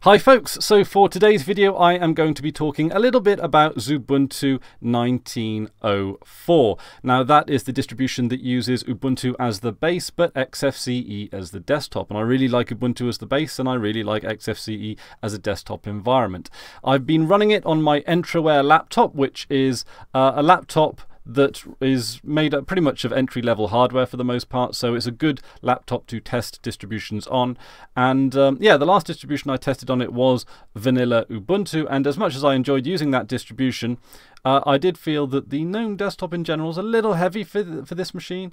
Hi folks, so for today's video I am going to be talking a little bit about Xubuntu 19.04. Now that is the distribution that uses Ubuntu as the base but Xfce as the desktop, and I really like Ubuntu as the base and I really like Xfce as a desktop environment. I've been running it on my Entroware laptop, which is a laptop that is made up pretty much of entry-level hardware for the most part, so it's a good laptop to test distributions on. And yeah, the last distribution I tested on it was vanilla Ubuntu, and as much as I enjoyed using that distribution, I did feel that the GNOME desktop in general is a little heavy for this machine.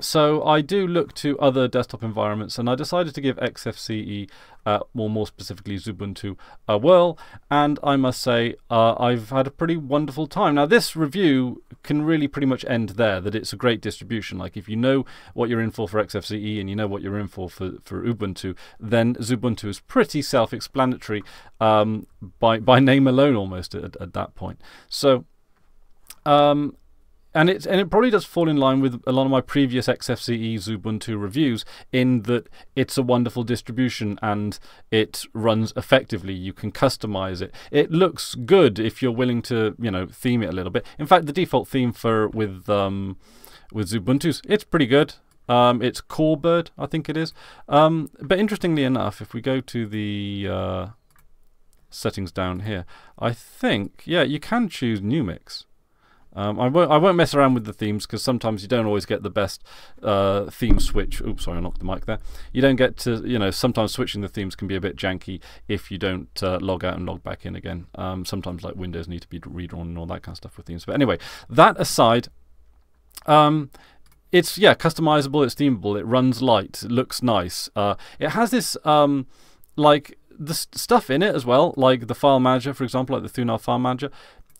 So I do look to other desktop environments, and I decided to give Xfce, or more specifically Xubuntu, a whirl, and I must say I've had a pretty wonderful time. Now this review can really pretty much end there, that it's a great distribution. Like if you know what you're in for Xfce and you know what you're in for Ubuntu, then Xubuntu is pretty self-explanatory by name alone almost at that point. So And it probably does fall in line with a lot of my previous Xfce Xubuntu reviews, in that it's a wonderful distribution and it runs effectively. You can customize it. It looks good if you're willing to, you know, theme it a little bit. In fact, the default theme with Xubuntu's, it's pretty good. It's Corebird, I think it is. But interestingly enough, if we go to the settings down here, I think you can choose Numix. I won't mess around with the themes, because sometimes you don't always get the best theme switch. Oops, sorry, I knocked the mic there. You don't get to, you know, sometimes switching the themes can be a bit janky if you don't log out and log back in again. Sometimes like Windows need to be redrawn and all that kind of stuff with themes. But anyway, that aside, it's, yeah, customizable, it's themable, it runs light, it looks nice. It has this, like, the stuff in it as well, like the file manager, for example, like the Thunar file manager.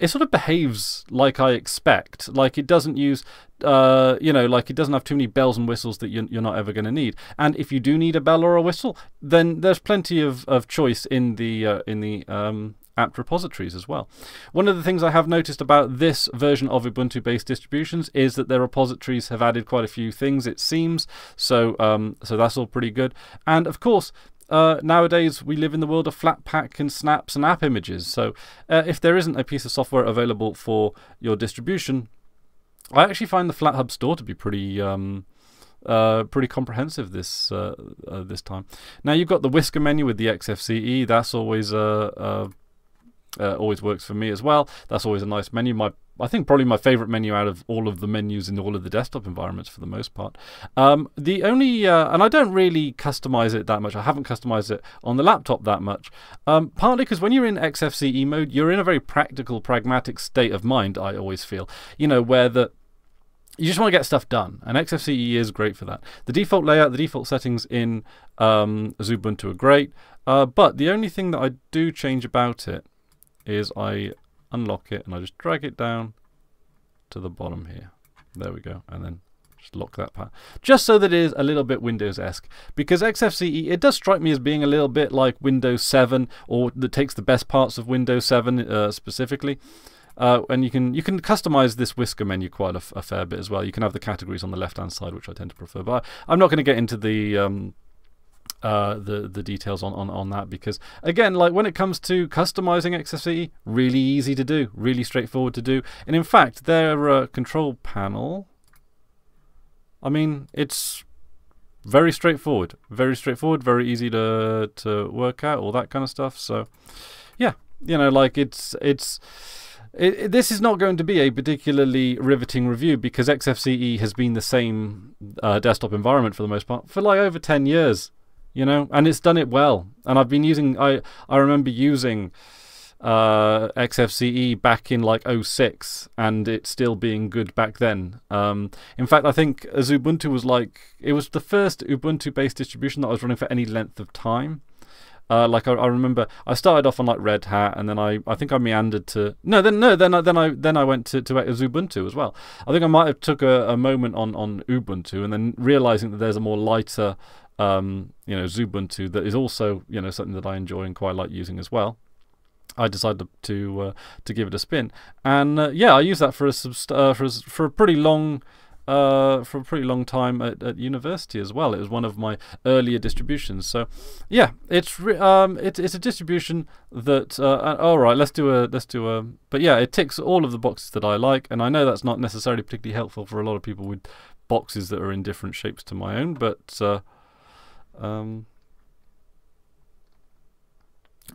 It sort of behaves like I expect. Like it doesn't use, you know, like it doesn't have too many bells and whistles that you're not ever going to need. And if you do need a bell or a whistle, then there's plenty of choice in the apt repositories as well. One of the things I have noticed about this version of Ubuntu-based distributions is that their repositories have added quite a few things, it seems. So so that's all pretty good. And of course, nowadays we live in the world of Flatpak and snaps and app images, so if there isn't a piece of software available for your distribution, I actually find the FlatHub store to be pretty pretty comprehensive this this time. Now you've got the whisker menu with the Xfce. That's always always works for me as well. That's always a nice menu. I think probably my favorite menu out of all of the menus in all of the desktop environments for the most part. The only, and I don't really customize it that much. I haven't customized it on the laptop that much. Partly because when you're in Xfce mode, you're in a very practical, pragmatic state of mind, I always feel. You know, where you just want to get stuff done, and Xfce is great for that. The default layout, the default settings in Xubuntu are great, but the only thing that I do change about it is I unlock it and I just drag it down to the bottom here. There we go. And then just lock that part. Just so that it is a little bit Windows-esque. Because Xfce, it does strike me as being a little bit like Windows 7, or that takes the best parts of Windows 7 specifically. And you can customize this whisker menu quite a fair bit as well. You can have the categories on the left-hand side, which I tend to prefer. But I'm not going to get into the details on that, because again, like when it comes to customizing Xfce, really easy to do, really straightforward to do. And in fact, their control panel, I mean, it's very straightforward, very easy to work out, all that kind of stuff. So yeah, you know, like this is not going to be a particularly riveting review, because Xfce has been the same desktop environment for the most part for like over 10 years. You know, and it's done it well. And I've been using, I remember using Xfce back in like 06, and it's still being good back then. In fact, I think as Ubuntu was like, it was the first Ubuntu-based distribution that I was running for any length of time. Like I remember, I started off on like Red Hat, and then I think I meandered to then I went to Xubuntu as well. I think I might have took a moment on Ubuntu, and then realizing that there's a more lighter you know, Xubuntu that is also, you know, something that I enjoy and quite like using as well. I decided to give it a spin, and yeah, I used that for a pretty long for a pretty long time at university as well. It was one of my earlier distributions. So yeah, it's a distribution that all right, let's do a but yeah, it ticks all of the boxes that I like, and I know that's not necessarily particularly helpful for a lot of people with boxes that are in different shapes to my own, but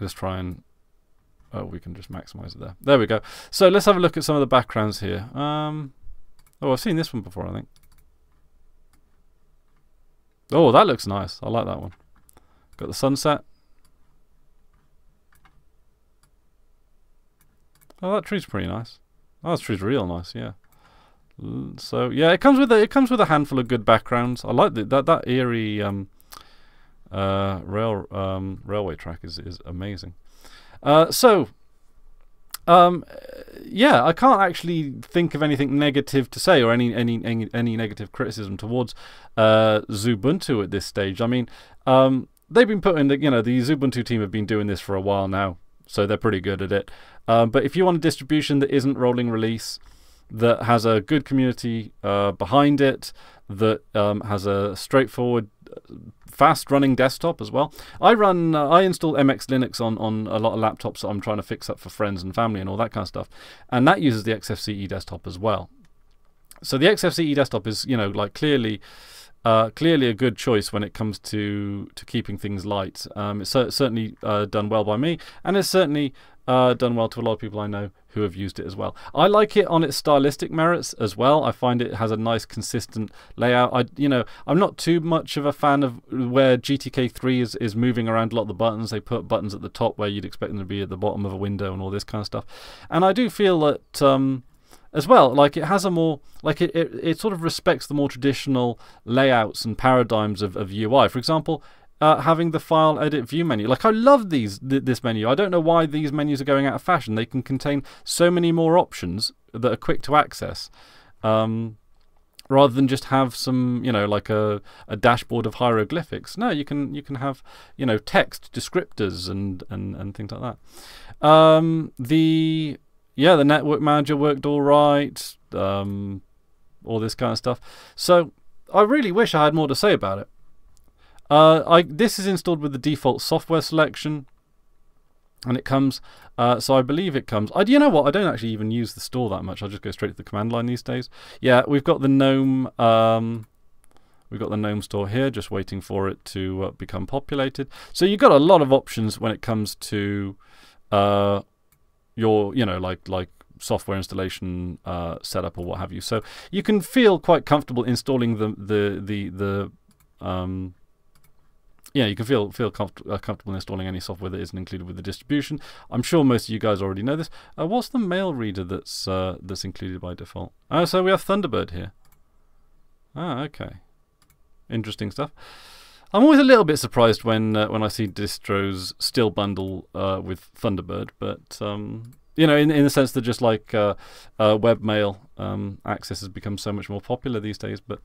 let's try and oh, we can just maximize it there. There we go. So let's have a look at some of the backgrounds here. Oh, I've seen this one before, I think. Oh, that looks nice. I like that one. Got the sunset. Oh, that tree's pretty nice. Oh, that tree's real nice, yeah. So yeah, it comes with a handful of good backgrounds. I like that eerie railway track is amazing. Yeah, I can't actually think of anything negative to say or any negative criticism towards Xubuntu at this stage. I mean, they've been putting the Xubuntu team have been doing this for a while now, so they're pretty good at it. But if you want a distribution that isn't rolling release, that has a good community behind it, that has a straightforward, fast-running desktop as well. I install MX Linux on a lot of laptops that I'm trying to fix up for friends and family and all that kind of stuff, and that uses the Xfce desktop as well. So the Xfce desktop is, like clearly a good choice when it comes to keeping things light. It's certainly done well by me, and it's certainly done well to a lot of people I know who have used it as well. I like it on its stylistic merits as well. I find it has a nice consistent layout. I'm not too much of a fan of where GTK3 is moving around a lot of the buttons. They put buttons at the top where you'd expect them to be at the bottom of a window and all this kind of stuff. And I do feel that as well, like it has a more, like it sort of respects the more traditional layouts and paradigms of UI. For example, having the file, edit, view menu. Like, I love this menu. I don't know why these menus are going out of fashion. They can contain so many more options that are quick to access, rather than just have some, like a dashboard of hieroglyphics. No, you can have, text descriptors and things like that. The network manager worked all right. All this kind of stuff. So I really wish I had more to say about it. This is installed with the default software selection, and it comes, so I believe it comes, you know what, I don't actually even use the store that much, I just go straight to the command line these days. Yeah, we've got the GNOME, store here, just waiting for it to become populated. So you've got a lot of options when it comes to your, like software installation setup or what have you. So you can feel quite comfortable installing yeah, you can feel comfortable installing any software that isn't included with the distribution. I'm sure most of you guys already know this. What's the mail reader that's included by default? Oh, so we have Thunderbird here. Ah, okay. Interesting stuff. I'm always a little bit surprised when I see distros still bundle with Thunderbird, but in the sense that just like webmail access has become so much more popular these days. But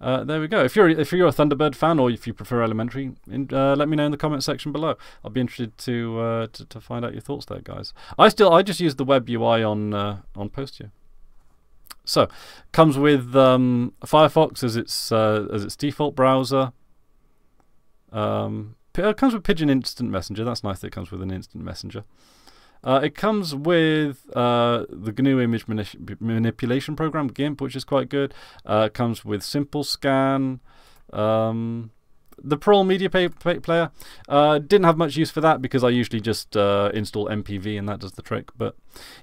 there we go. If you're a Thunderbird fan, or if you prefer Elementary, let me know in the comment section below. I'll be interested to find out your thoughts there, guys. I just use the web UI on Posteo. So comes with Firefox as its default browser. It comes with Pigeon Instant Messenger. That's nice that it comes with an instant messenger. It comes with the GNU image manipulation program, GIMP, which is quite good. It comes with Simple Scan, the Perl media player. Didn't have much use for that because I usually just install MPV and that does the trick. But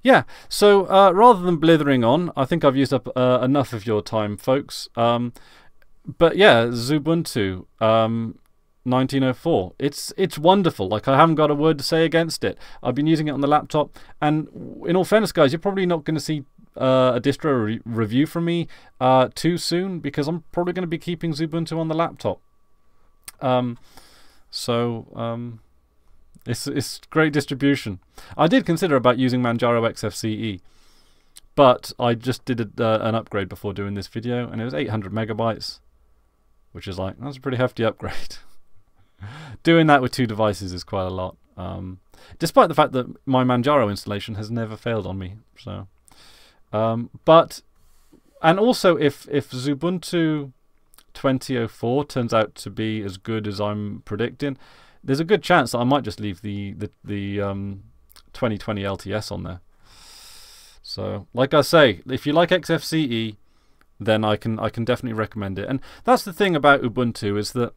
yeah, so rather than blithering on, I think I've used up enough of your time, folks. But yeah, Xubuntu. 1904. It's wonderful. Like, I haven't got a word to say against it. I've been using it on the laptop, and in all fairness, guys, you're probably not going to see a distro review from me too soon, because I'm probably going to be keeping Xubuntu on the laptop. It's great distribution. I did consider about using Manjaro Xfce, but I just did an upgrade before doing this video, and it was 800 megabytes, which is like, that's a pretty hefty upgrade. Doing that with two devices is quite a lot, despite the fact that my Manjaro installation has never failed on me. So, but And also, if Xubuntu 2004 turns out to be as good as I'm predicting, there's a good chance that I might just leave the 2020 LTS on there. So, like I say, if you like Xfce, then I can definitely recommend it. And that's the thing about Ubuntu, is that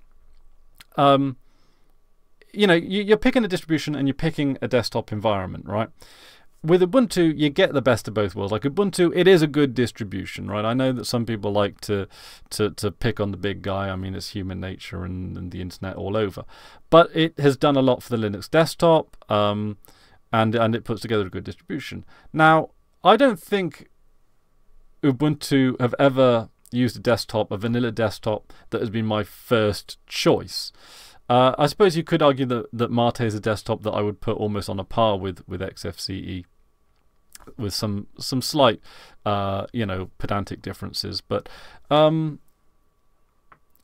you know, you're picking a distribution and you're picking a desktop environment, right? With Ubuntu, you get the best of both worlds. Like Ubuntu, it is a good distribution, right? I know that some people like to pick on the big guy. I mean, it's human nature and the internet all over. But it has done a lot for the Linux desktop, and it puts together a good distribution. Now, I don't think Ubuntu have ever used a desktop, a vanilla desktop, that has been my first choice. I suppose you could argue that Mate is a desktop that I would put almost on a par with Xfce, with some slight you know, pedantic differences. But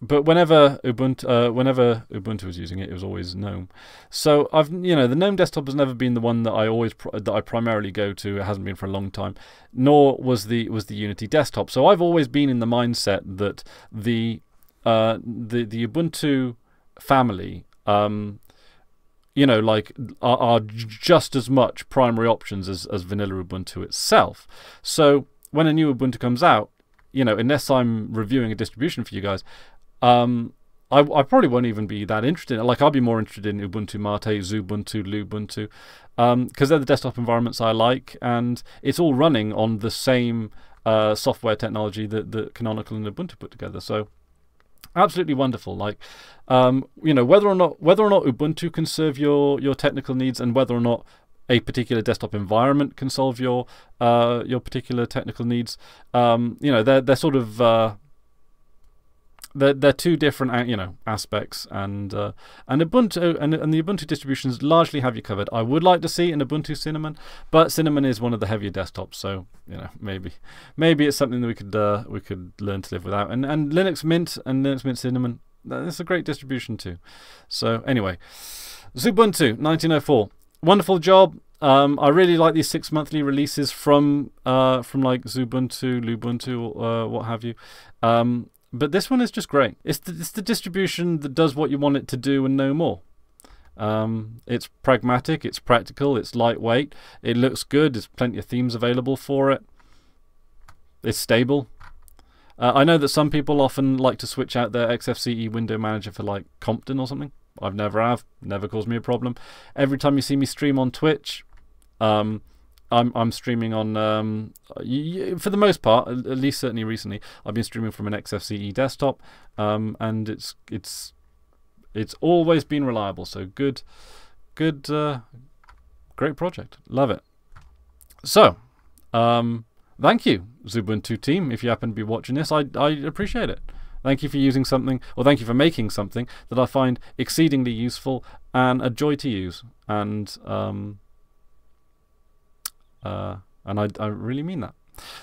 whenever Ubuntu was using it, it was always GNOME. So I've, you know, the GNOME desktop has never been the one that I always primarily go to. It hasn't been for a long time. Nor was the Unity desktop. So I've always been in the mindset that the Ubuntu family, you know, like are just as much primary options as vanilla Ubuntu itself. So when a new Ubuntu comes out, you know, unless I'm reviewing a distribution for you guys, I probably won't even be that interested. Like, I'll be more interested in Ubuntu Mate, Xubuntu, Lubuntu, because they're the desktop environments I like, and it's all running on the same software technology that Canonical and Ubuntu put together. So absolutely wonderful. Like, you know, whether or not Ubuntu can serve your technical needs, and whether or not a particular desktop environment can solve your particular technical needs. You know, they're sort of they're two different, you know, aspects, and Ubuntu and the Ubuntu distributions largely have you covered. I would like to see an Ubuntu Cinnamon, but Cinnamon is one of the heavier desktops, so you know, maybe it's something that we could learn to live without. And Linux Mint and Linux Mint Cinnamon, that's a great distribution too. So anyway, Xubuntu 1904. Wonderful job. I really like these 6 monthly releases from like Xubuntu, Lubuntu, what have you. But this one is just great. It's the distribution that does what you want it to do and no more. It's pragmatic, it's practical, it's lightweight, it looks good, there's plenty of themes available for it. It's stable. I know that some people often like to switch out their Xfce window manager for like Compton or something. I've never caused me a problem. Every time you see me stream on Twitch, I'm streaming on for the most part, at least certainly recently, I've been streaming from an Xfce desktop, and it's always been reliable. So good, great project. Love it. So, thank you, Xubuntu team. If you happen to be watching this, I appreciate it. Thank you for using something, or thank you for making something that I find exceedingly useful and a joy to use. And I really mean that.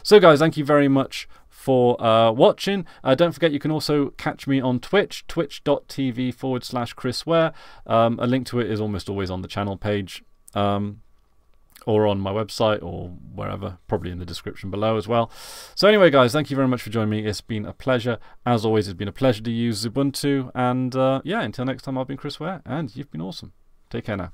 So guys, thank you very much for watching. Don't forget, you can also catch me on Twitch, twitch.tv/chrisware. A link to it is almost always on the channel page, or on my website, or wherever, probably in the description below as well. So anyway guys, thank you very much for joining me. It's been a pleasure. As always, it's been a pleasure to use Ubuntu, and yeah, until next time, I've been Chris Ware, and you've been awesome. Take care now.